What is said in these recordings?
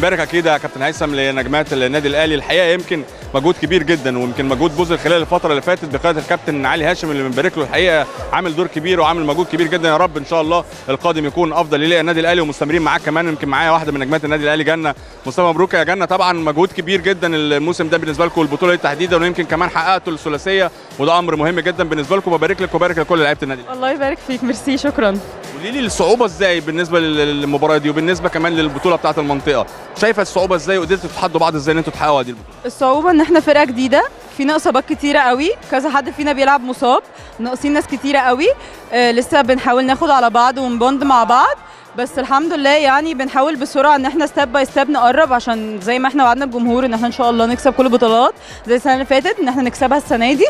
بارك اكيد يا كابتن هيثم لنجمات النادي الاهلي. الحقيقه يمكن مجهود كبير جدا، ويمكن مجهود بوزر خلال الفتره اللي فاتت بقياده الكابتن علي هاشم اللي بنبارك له. الحقيقه عامل دور كبير وعامل مجهود كبير جدا. يا رب ان شاء الله القادم يكون افضل ليه النادي الاهلي، ومستمرين معاك كمان. يمكن معايا واحده من نجمات النادي الاهلي جنة. مصطفى مبروك يا جنة، طبعا مجهود كبير جدا الموسم ده بالنسبه لكم البطوله تحديدا، ويمكن كمان حققتوا الثلاثيه وده امر مهم جدا بالنسبه لكم. ببارك لك وبارك لكل لعيبه النادي. الله يبارك فيك، ميرسي، شكرا. قولي لي الصعوبه ازاي بالنسبه للمباراه دي وبالنسبه كمان للبطوله بتاعه المنطقه، شايفه الصعوبه ازاي وقدرتوا تتحدوا بعض ازاي ان انتوا تحققوا دي البطوله؟ الصعوبه ان احنا فرقه جديده، فينا اصابات كتيره قوي، كذا حد فينا بيلعب مصاب، ناقصين ناس كتيره قوي. لسه بنحاول ناخد على بعض ونبوند مع بعض، بس الحمد لله يعني بنحاول بسرعه ان احنا ستيب باي ستيب نقرب، عشان زي ما احنا وعدنا الجمهور ان احنا ان شاء الله نكسب كل البطولات زي السنه اللي فاتت، ان احنا نكسبها السنه دي،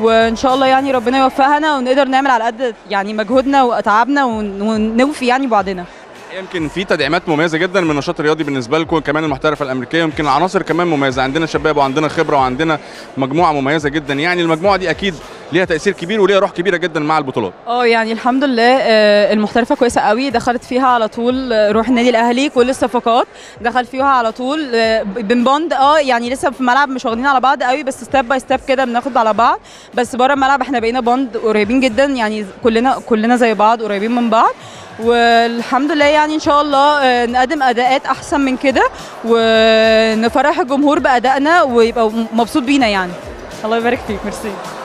وان شاء الله يعني ربنا يوفقنا ونقدر نعمل على قد يعني مجهودنا وتعبنا ونوفي يعني بعضنا. يمكن في تدعيمات مميزه جدا من النشاط الرياضي بالنسبه لكم كمان المحترفه الامريكيه، يمكن عناصر كمان مميزه، عندنا شباب وعندنا خبره وعندنا مجموعه مميزه جدا. يعني المجموعه دي اكيد ليها تاثير كبير وليها روح كبيره جدا مع البطولات. يعني الحمد لله المحترفه كويسه قوي، دخلت فيها على طول روح النادي الاهلي، كل الصفقات دخل فيها على طول بنبوند. يعني لسه في الملعب مش واخدين على بعض قوي، بس ستيب باي ستيب كده بناخد على بعض، بس بره الملعب احنا بقينا بوند قريبين جدا، يعني كلنا زي بعض قريبين من بعض، والحمد لله يعني ان شاء الله نقدم اداءات احسن من كده ونفرح الجمهور بادائنا ويبقى مبسوط بينا يعني. الله يبارك فيك، ميرسي.